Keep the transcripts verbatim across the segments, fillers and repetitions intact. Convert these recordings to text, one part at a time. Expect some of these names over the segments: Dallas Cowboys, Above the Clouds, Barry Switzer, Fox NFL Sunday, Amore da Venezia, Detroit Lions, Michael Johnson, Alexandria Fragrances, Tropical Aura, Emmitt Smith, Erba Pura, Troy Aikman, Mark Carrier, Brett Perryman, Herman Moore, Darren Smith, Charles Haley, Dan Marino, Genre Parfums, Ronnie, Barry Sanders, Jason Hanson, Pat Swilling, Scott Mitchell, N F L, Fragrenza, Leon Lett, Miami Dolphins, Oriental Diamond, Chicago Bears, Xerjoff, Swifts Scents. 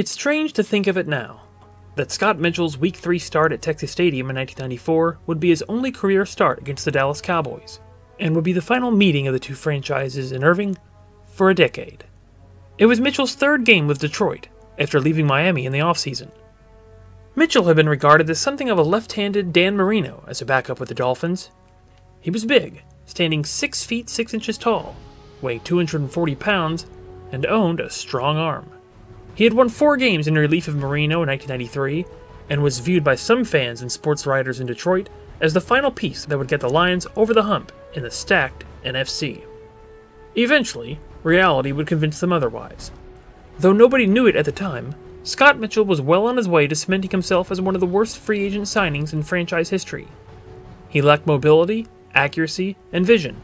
It's strange to think of it now, that Scott Mitchell's Week three start at Texas Stadium in nineteen ninety-four would be his only career start against the Dallas Cowboys, and would be the final meeting of the two franchises in Irving for a decade. It was Mitchell's third game with Detroit, after leaving Miami in the offseason. Mitchell had been regarded as something of a left-handed Dan Marino as a backup with the Dolphins. He was big, standing six feet six inches tall, weighed two hundred forty pounds, and owned a strong arm. He had won four games in relief of Marino in nineteen ninety-three, and was viewed by some fans and sports writers in Detroit as the final piece that would get the Lions over the hump in the stacked N F C. Eventually, reality would convince them otherwise. Though nobody knew it at the time, Scott Mitchell was well on his way to cementing himself as one of the worst free agent signings in franchise history. He lacked mobility, accuracy, and vision.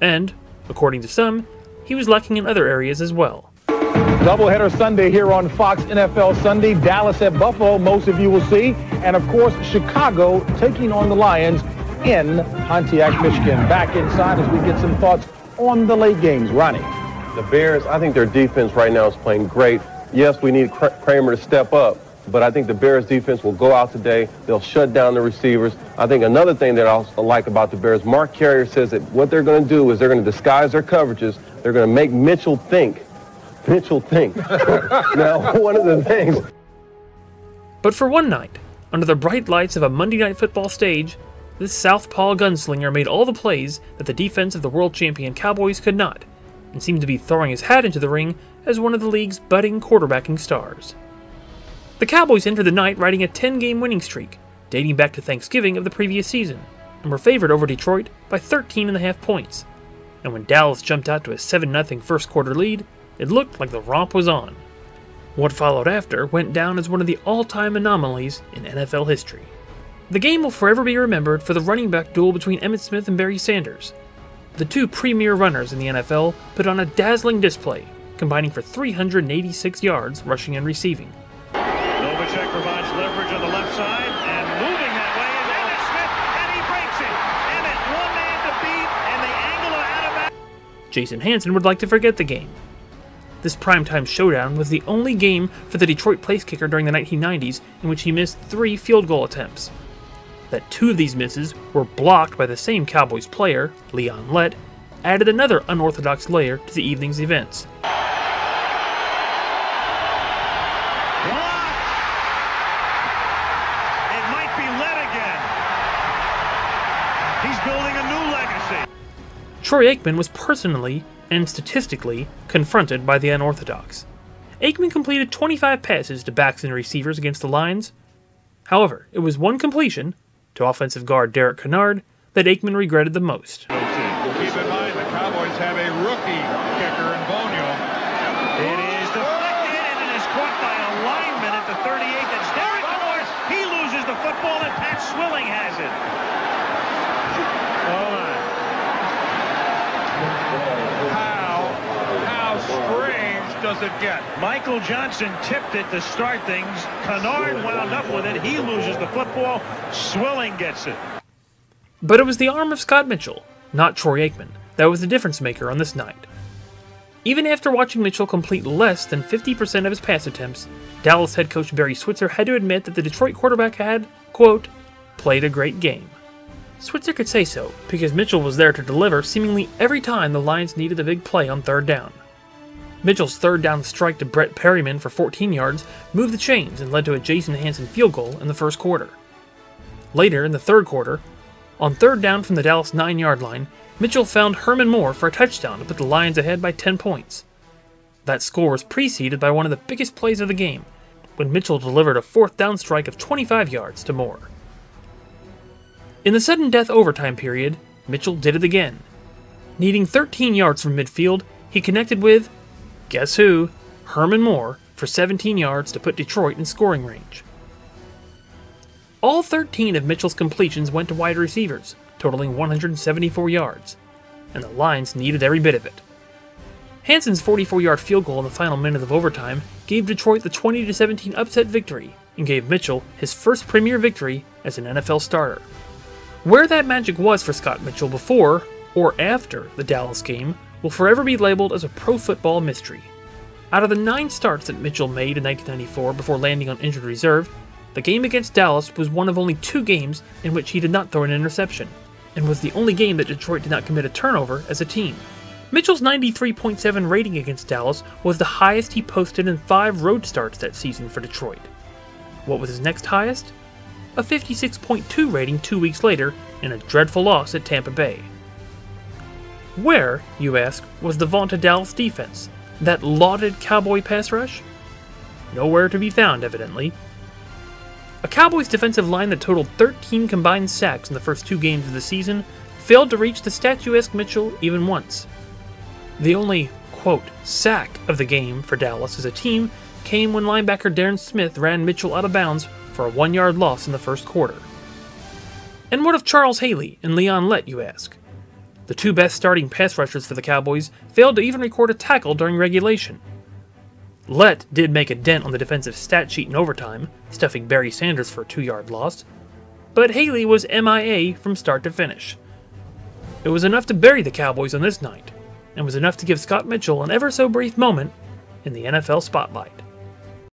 And, according to some, he was lacking in other areas as well. Doubleheader Sunday here on Fox N F L Sunday. Dallas at Buffalo, most of you will see. And of course, Chicago taking on the Lions in Pontiac, Michigan. Back inside as we get some thoughts on the late games. Ronnie. The Bears, I think their defense right now is playing great. Yes, we need Kramer to step up, but I think the Bears defense will go out today. They'll shut down the receivers. I think another thing that I also like about the Bears, Mark Carrier says that what they're going to do is they're going to disguise their coverages. They're going to make Mitchell think. Mitchell think. Now, one of the things. But for one night, under the bright lights of a Monday Night Football stage, this southpaw gunslinger made all the plays that the defense of the world champion Cowboys could not, and seemed to be throwing his hat into the ring as one of the league's budding quarterbacking stars. The Cowboys entered the night riding a ten game winning streak, dating back to Thanksgiving of the previous season, and were favored over Detroit by thirteen and a half points. And when Dallas jumped out to a seven nothing first quarter lead, it looked like the romp was on. What followed after went down as one of the all-time anomalies in N F L history. The game will forever be remembered for the running back duel between Emmitt Smith and Barry Sanders. The two premier runners in the N F L put on a dazzling display, combining for three hundred eighty-six yards rushing and receiving. Novacek provides leverage on the left side, and moving that way is Emmitt Smith, and he breaks it! Emmitt, one man to beat, and the angle of out of bounds. Jason Hanson would like to forget the game. This primetime showdown was the only game for the Detroit place kicker during the nineteen nineties in which he missed three field goal attempts. That two of these misses were blocked by the same Cowboys player, Leon Lett, added another unorthodox layer to the evening's events. Blocked! It might be Lett again. He's building a new legacy. Troy Aikman was personally and statistically confronted by the unorthodox. Aikman completed twenty-five passes to backs and receivers against the Lions. However, it was one completion, to offensive guard Derek Kennard, that Aikman regretted the most. Keep in mind the Cowboys have a rookie kicker in Bonio. It is deflected and it is caught by a lineman at the thirty-eight. That's Derek Kennard. He loses the football and Pat Swilling has it. Does it get? Michael Johnson tipped it to start things. Kennard wound up with it. He loses the football. Swilling gets it. But it was the arm of Scott Mitchell, not Troy Aikman, that was the difference maker on this night. Even after watching Mitchell complete less than fifty percent of his pass attempts, Dallas head coach Barry Switzer had to admit that the Detroit quarterback had, quote, played a great game. Switzer could say so because Mitchell was there to deliver seemingly every time the Lions needed a big play on third down. Mitchell's third down strike to Brett Perryman for fourteen yards moved the chains and led to a Jason Hanson field goal in the first quarter. Later in the third quarter, on third down from the Dallas nine yard line, Mitchell found Herman Moore for a touchdown to put the Lions ahead by ten points. That score was preceded by one of the biggest plays of the game, when Mitchell delivered a fourth down strike of twenty-five yards to Moore. In the sudden death overtime period, Mitchell did it again. Needing thirteen yards from midfield, he connected with, guess who? Herman Moore for seventeen yards to put Detroit in scoring range. All thirteen of Mitchell's completions went to wide receivers, totaling one hundred seventy-four yards, and the Lions needed every bit of it. Hanson's forty-four yard field goal in the final minute of overtime gave Detroit the twenty to seventeen upset victory and gave Mitchell his first premier victory as an N F L starter. Where that magic was for Scott Mitchell before or after the Dallas game will forever be labeled as a pro football mystery. Out of the nine starts that Mitchell made in nineteen ninety-four before landing on injured reserve, the game against Dallas was one of only two games in which he did not throw an interception, and was the only game that Detroit did not commit a turnover as a team. Mitchell's ninety-three point seven rating against Dallas was the highest he posted in five road starts that season for Detroit. What was his next highest? A fifty-six point two rating two weeks later in a dreadful loss at Tampa Bay. Where, you ask, was the vaunted Dallas defense, that lauded Cowboy pass rush? Nowhere to be found, evidently. A Cowboys defensive line that totaled thirteen combined sacks in the first two games of the season failed to reach the statuesque Mitchell even once. The only, quote, sack of the game for Dallas as a team came when linebacker Darren Smith ran Mitchell out of bounds for a one-yard loss in the first quarter. And what of Charles Haley and Leon Lett, you ask? The two best starting pass rushers for the Cowboys failed to even record a tackle during regulation. Lett did make a dent on the defensive stat sheet in overtime, stuffing Barry Sanders for a two-yard loss, but Haley was M I A from start to finish. It was enough to bury the Cowboys on this night, and was enough to give Scott Mitchell an ever-so-brief moment in the N F L spotlight.